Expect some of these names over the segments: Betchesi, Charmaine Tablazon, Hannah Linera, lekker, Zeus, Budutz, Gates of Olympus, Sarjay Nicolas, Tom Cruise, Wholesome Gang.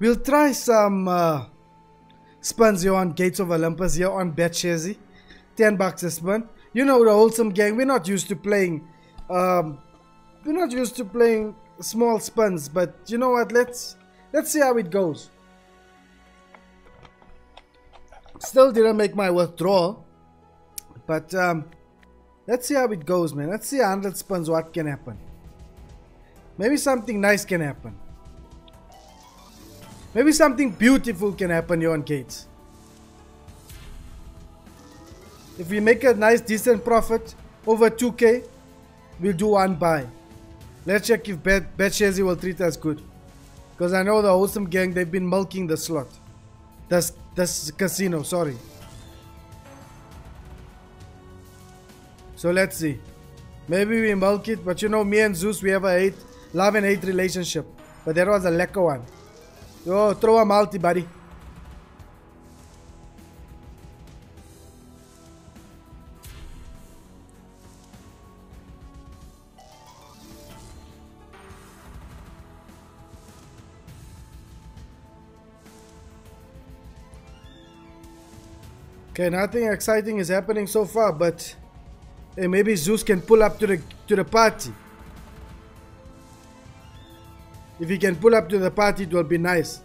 We'll try some spuns on Gates of Olympus here on Betchesi. $10 a spin. You know, the Wholesome Gang, we're not used to playing small spins, but you know what, let's see how it goes. Still didn't make my withdrawal, but let's see how it goes, man. Let's see 100 spins what can happen. Maybe something nice can happen. Maybe something beautiful can happen here on Gates. If we make a nice decent profit over 2K, we'll do one buy. Let's check if Betchesi will treat us good, because I know the Wholesome Gang, they've been milking the slot, this casino, sorry. So let's see, maybe we milk it. But you know, me and Zeus, we have a love and hate relationship, but that was a lekker one. Yo, throw a multi, buddy. Okay, nothing exciting is happening so far, but hey, maybe Zeus can pull up to the party. If he can pull up to the party, it will be nice.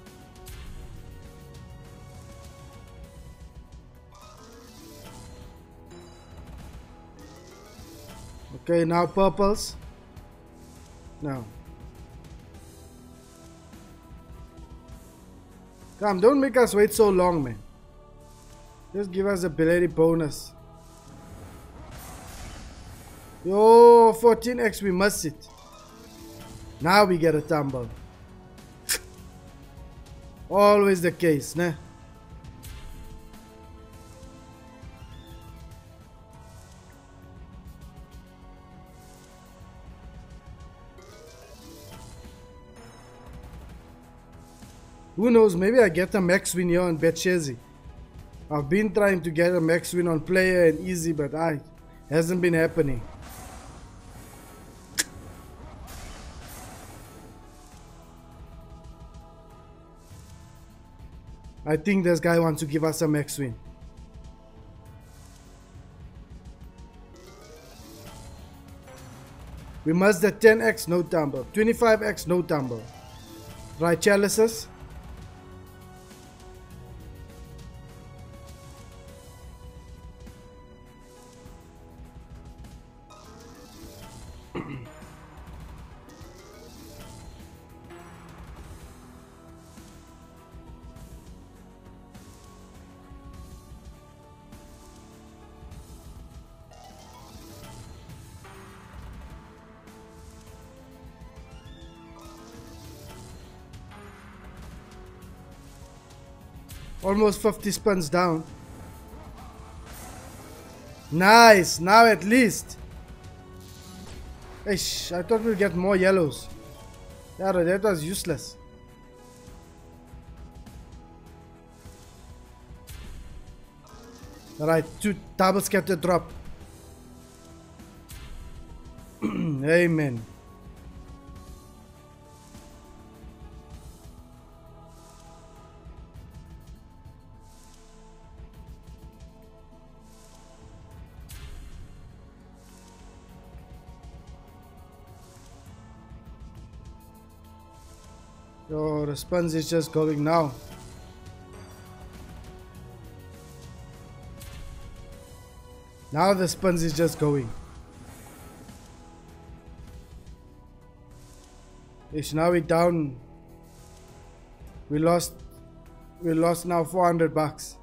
Okay, now purples. Now, come, don't make us wait so long, man. Just give us a bloody bonus. Yo, 14x, we missed it. Now we get a tumble. Always the case, nah? Who knows, maybe I get a max win here on Betchesi. I've been trying to get a max win on player and easy, but it hasn't been happening. I think this guy wants to give us a max win. We must the 10x, no tumble. 25x, no tumble. Right, chalices. Almost 50 spins down. Nice, now at least. Ish, I thought we'd get more yellows. Yara, that was useless. Alright, two double scatter drop. Amen. Your response is just going now. Now the sponge is just going. It's now we down. We lost now $400.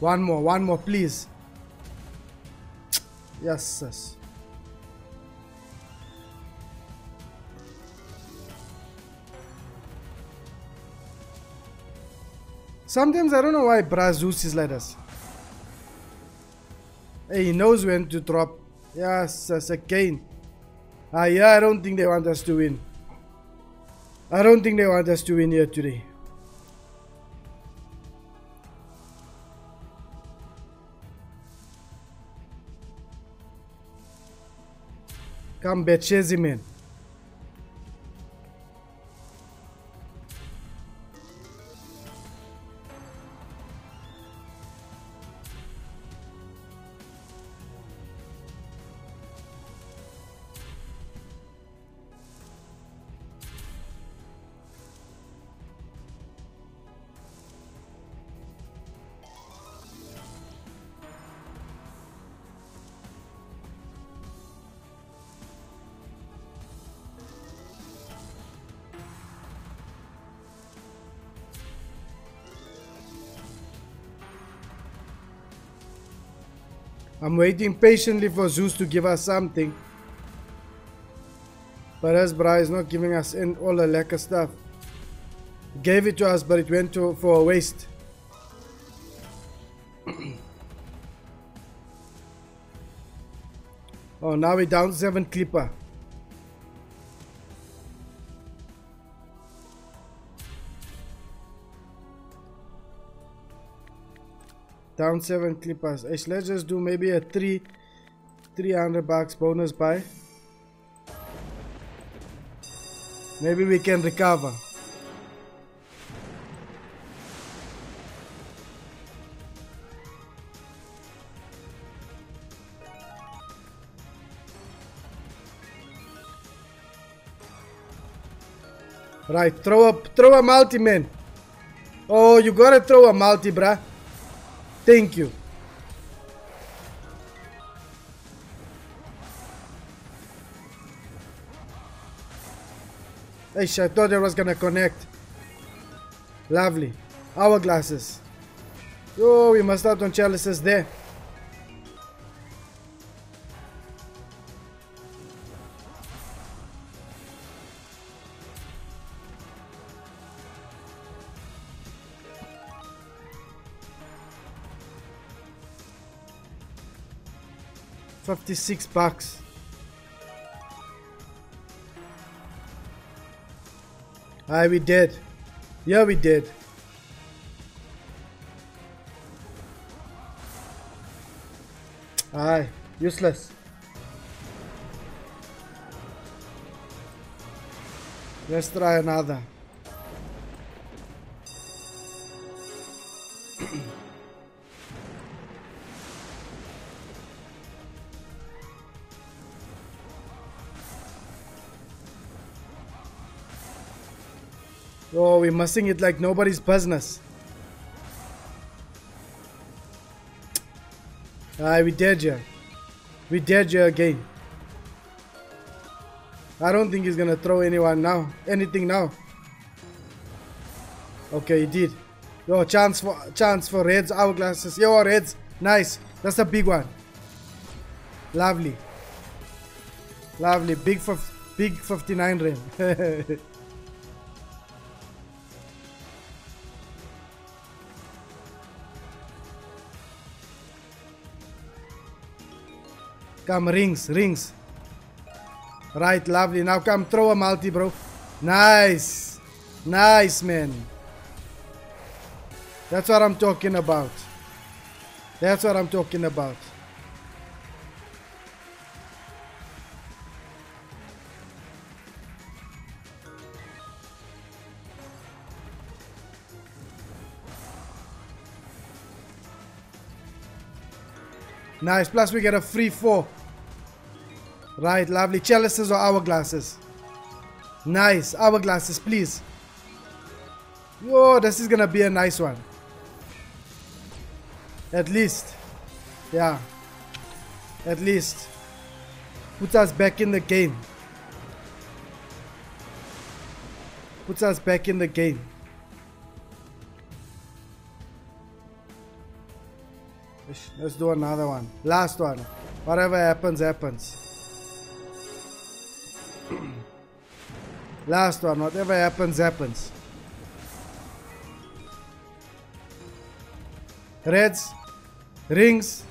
One more, please. Yes. Sometimes I don't know why Zeus is like us. Hey, he knows when to drop. Yes, again. I don't think they want us to win. I don't think they want us to win here today. Come, Betchesi, man. I'm waiting patiently for Zeus to give us something. But us brah is not giving us in all the lekker stuff. He gave it to us, but it went for a waste. Oh, now we're down 7 clipper. Down 7 clippers. Let's just do maybe a $300 bonus buy. Maybe we can recover. Right, throw a multi, man. Oh, you gotta throw a multi, bruh. Thank you. Eish, I thought I was gonna connect. Lovely. Hourglasses. Oh, we must out on chalices there. $56. Aye, we did. Yeah, we did. Aye, useless. Let's try another. Oh, we're missing it like nobody's business. Aye, we did ya. We did ya again. I don't think he's gonna throw anyone now. Anything now. Okay, he did. Yo, chance for reds, hourglasses. Yo, reds. Nice. That's a big one. Lovely. Lovely. Big 59 rand. Come, rings. Right, lovely. Now come, throw a multi, bro. Nice. Nice, man. That's what I'm talking about. That's what I'm talking about. Nice, plus we get a free 4. Right, lovely. Chalices or hourglasses? Nice, hourglasses, please. Yo, this is gonna be a nice one. At least. Yeah. At least. Puts us back in the game. Puts us back in the game. Let's do another one. Last one. Whatever happens, happens. Last one. Whatever happens, happens. Reds. Rings.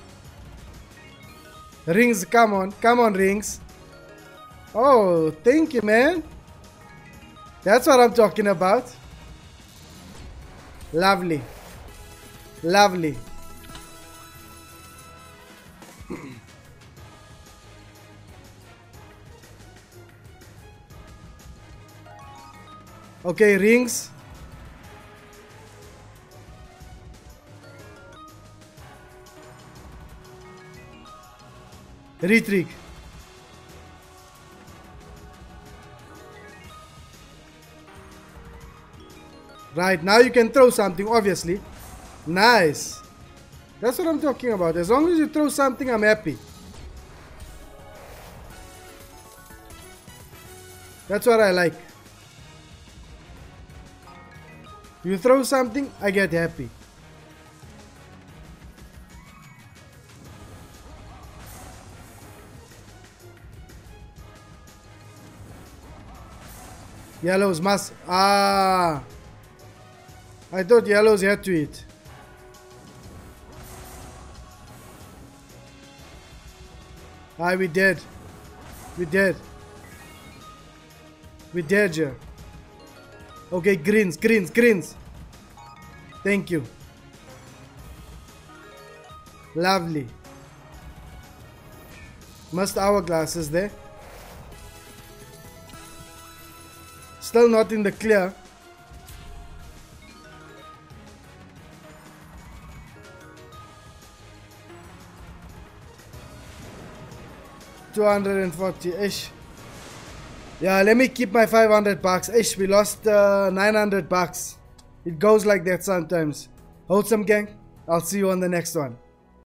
Rings, come on. Come on, rings. Oh, thank you, man. That's what I'm talking about. Lovely. Lovely. Okay, rings. Retrig. Right, now you can throw something, obviously. Nice. That's what I'm talking about. As long as you throw something, I'm happy. That's what I like. You throw something, I get happy. Yellows must... Ah! I thought yellows had to eat. Ah, we dead. We dead. We dead, yeah. Okay, greens, greens, greens. Thank you. Lovely. Must hourglasses there. Still not in the clear. $240-ish. Yeah, let me keep my $500-ish. We lost $900. It goes like that sometimes. Wholesome gang, I'll see you on the next one.